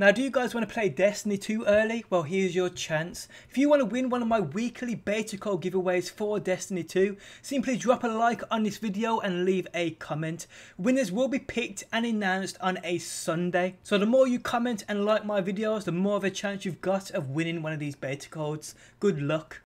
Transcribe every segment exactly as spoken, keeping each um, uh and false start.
Now, do you guys want to play Destiny two early? Well, here's your chance. If you want to win one of my weekly beta code giveaways for Destiny two, simply drop a like on this video and leave a comment. Winners will be picked and announced on a Sunday. So the more you comment and like my videos, the more of a chance you've got of winning one of these beta codes. Good luck.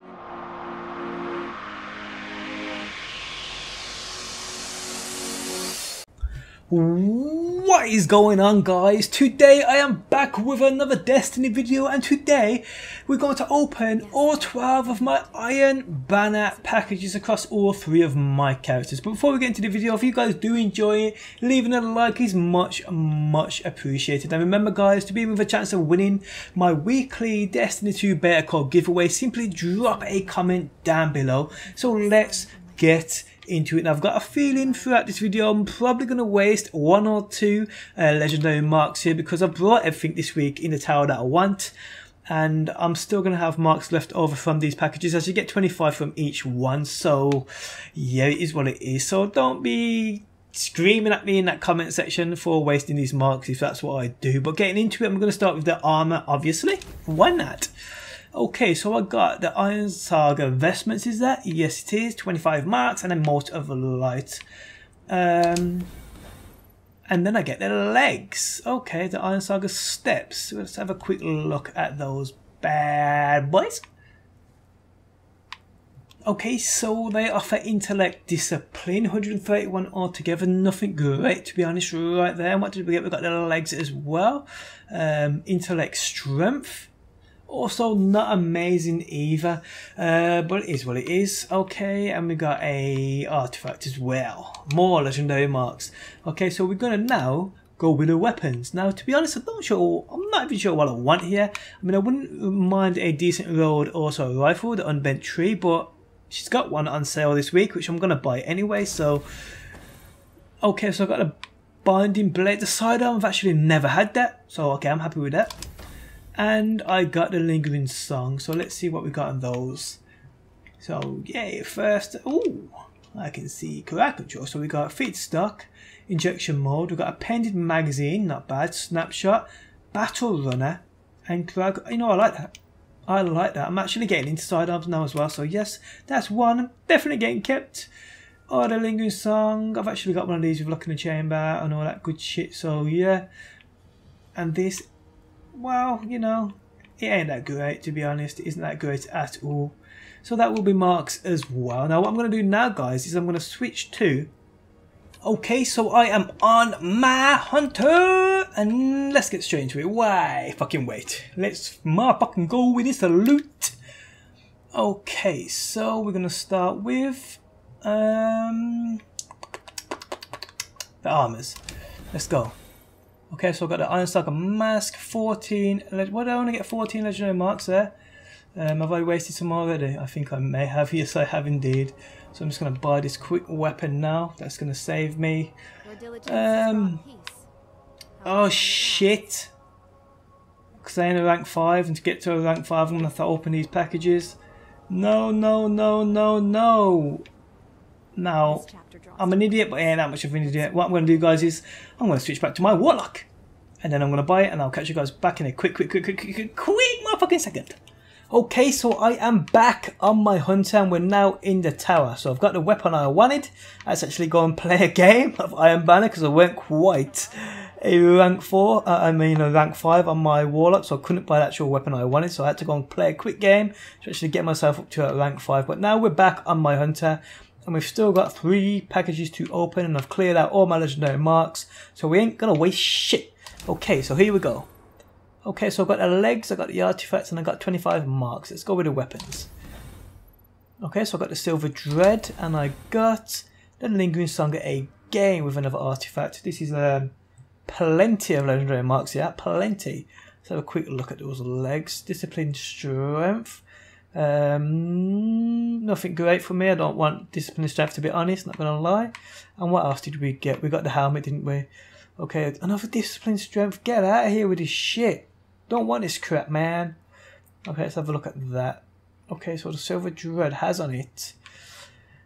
What is going on, guys? Today I am back with another Destiny video, and today we're going to open all twelve of my Iron Banner packages across all three of my characters. But before we get into the video, if you guys do enjoy it, leaving a like is much much appreciated. And remember, guys, to be with a chance of winning my weekly Destiny two beta code giveaway, simply drop a comment down below. So let's get into it. And I've got a feeling throughout this video I'm probably going to waste one or two uh, legendary marks here, because I brought everything this week in the tower that I want, and I'm still going to have marks left over from these packages, as you get twenty-five from each one. So yeah, it is what it is. So don't be screaming at me in that comment section for wasting these marks if that's what I do. But getting into it, I'm going to start with the armor, obviously. Why not? Okay, so I got the Iron Saga vestments, is that? Yes, it is. twenty-five marks and a Mote of Light. Um, and then I get the legs. Okay, the Iron Saga steps. Let's have a quick look at those bad boys. Okay, so they offer intellect, discipline, one hundred thirty-one altogether. Nothing great, to be honest, right there. And what did we get? We got the legs as well. Um, intellect, strength. Also not amazing either, uh, but it is what it is. Okay, and we got a artifact as well. More legendary marks. Okay, so we're gonna now go with the weapons. Now, to be honest, I'm not sure. I'm not even sure what I want here. I mean, I wouldn't mind a decent rolled, also a rifle, the unbent tree, but she's got one on sale this week, which I'm gonna buy anyway. So, okay, so I got a binding blade. The sidearm, I've actually never had that, so okay, I'm happy with that. And I got the Lingering Song, so let's see what we got on those. So yeah, first, ooh, I can see Karakutra. So we got Feet Stuck, Injection Mode, we got Appended Magazine, not bad, Snapshot, Battle Runner, and Krag. You know, I like that. I like that. I'm actually getting into sidearms now as well, so yes, that's one. I'm definitely getting kept. Oh, the Lingering Song. I've actually got one of these with Luck in the Chamber and all that good shit, so yeah. And this, well, you know, it ain't that great, to be honest. It isn't that great at all. So that will be marks as well. Now, what I'm going to do now, guys, is I'm going to switch to... Okay, so I am on my hunter. And let's get straight into it. Why fucking wait? Let's my fucking go with this loot. Okay, so we're going to start with... Um, the armors. Let's go. Okay, so I've got the Iron Stalker Mask, fourteen, why do I want to get fourteen legendary marks there? Um, have I wasted some already? I think I may have, yes I have indeed. So I'm just going to buy this quick weapon now, that's going to save me. Um, oh shit! Because I ain't a rank five, and to get to a rank five I'm going to have to open these packages. No, no, no, no, no! Now, I'm an idiot, but I ain't that much of an idiot. What I'm going to do, guys, is I'm going to switch back to my Warlock. And then I'm going to buy it, and I'll catch you guys back in a quick, quick, quick, quick, quick, quick motherfucking second. Okay, so I am back on my hunter, and we're now in the tower. So I've got the weapon I wanted. Let's actually go and play a game of Iron Banner, because I weren't quite a rank four. Uh, I mean a rank five on my Warlock, so I couldn't buy the actual weapon I wanted. So I had to go and play a quick game to actually get myself up to a rank five. But now we're back on my hunter. And we've still got three packages to open, and I've cleared out all my legendary marks, so we ain't gonna waste shit. Okay, so here we go. Okay, so I've got the legs, I've got the artifacts, and I've got twenty-five marks. Let's go with the weapons. Okay, so I've got the Silver Dread, and I got the Lingering Song again with another artifact. This is um, plenty of legendary marks, yeah, plenty. Let's have a quick look at those legs. Discipline, strength. Um, nothing great for me. I don't want discipline strength, to be honest, not gonna lie. And what else did we get? We got the helmet, didn't we? Okay, another discipline strength. Get out of here with this shit. Don't want this crap, man. Okay, let's have a look at that. Okay, so the Silver Dread has on it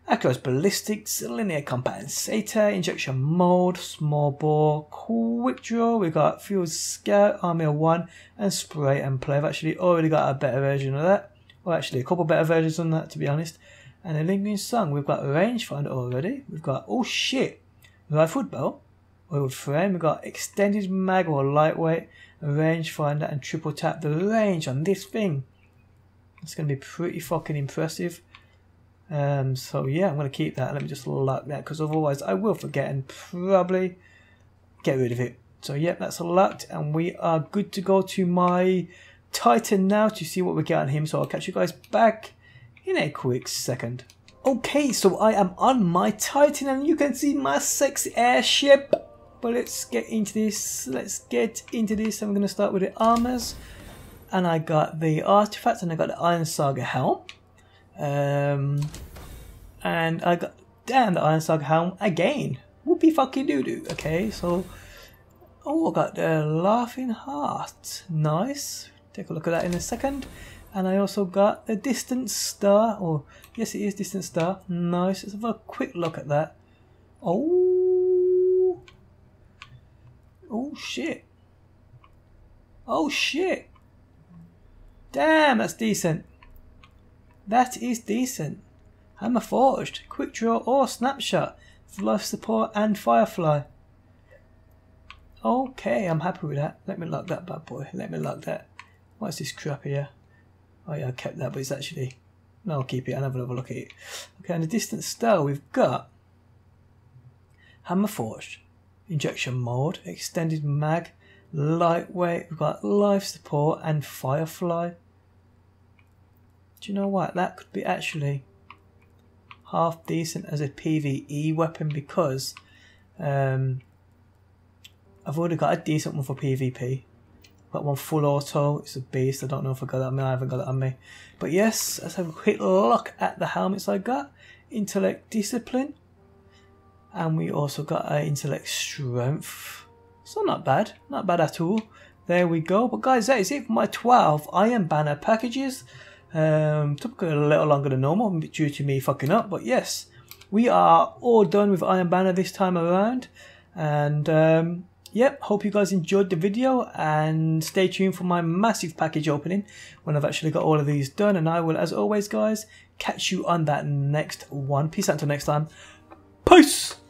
That goes Ballistics, Linear Compensator, Injection Mold, Small Bore, Quick Draw. We've got Fuel Scout, Army of One, and Spray and Play. I've actually already got a better version of that. Well, actually a couple better versions than that, to be honest. And a Lingering Song. We've got Rangefinder already. We've got, oh shit, Rifled Bow, Oiled Frame. We've got Extended Mag or Lightweight, Rangefinder, and Triple Tap. The range on this thing, it's going to be pretty fucking impressive. Um, so yeah, I'm going to keep that. Let me just lock that, because otherwise I will forget and probably get rid of it. So yeah, that's locked, and we are good to go to my Titan now to see what we get on him. So I'll catch you guys back in a quick second. Okay, so I am on my Titan and you can see my sexy airship. But let's get into this. Let's get into this. I'm going to start with the armors. And I got the artifacts and I got the Iron Saga helm. Um, and I got, damn, the Iron Saga helm again. Whoopie fucking doo doo. Okay, so, oh, I got the Laughing Heart. Nice. Take a look at that in a second. And I also got the Distant Star. Oh, yes, it is Distant Star. Nice. Let's have a quick look at that. Oh. Oh, shit. Oh, shit. Damn, that's decent. That is decent. Hammer Forged, Quick Draw or Snapshot, Life Support and Firefly. Okay, I'm happy with that. Let me lock that bad boy. Let me lock that. What's this crap here? Oh yeah, I kept that, but it's actually... No, I'll keep it. I'll have another look at it. Okay, and the Distant Star, we've got Hammer Forged, Injection Mold, Extended Mag, Lightweight, we've got Life Support and Firefly. Do you know what? That could be actually half decent as a PvE weapon, because um, I've already got a decent one for PvP. Got one full auto, it's a beast. I don't know if I got that on me, I haven't got that on me. But yes, let's have a quick look at the helmets I got. Intellect, Discipline. And we also got our Intellect, Strength. So not bad, not bad at all. There we go. But guys, that is it for my twelve Iron Banner packages. Um, took a little longer than normal due to me fucking up. But yes, we are all done with Iron Banner this time around. And... Um, Yep, hope you guys enjoyed the video and stay tuned for my massive package opening when I've actually got all of these done, and I will, as always guys, catch you on that next one. Peace out until next time. Peace!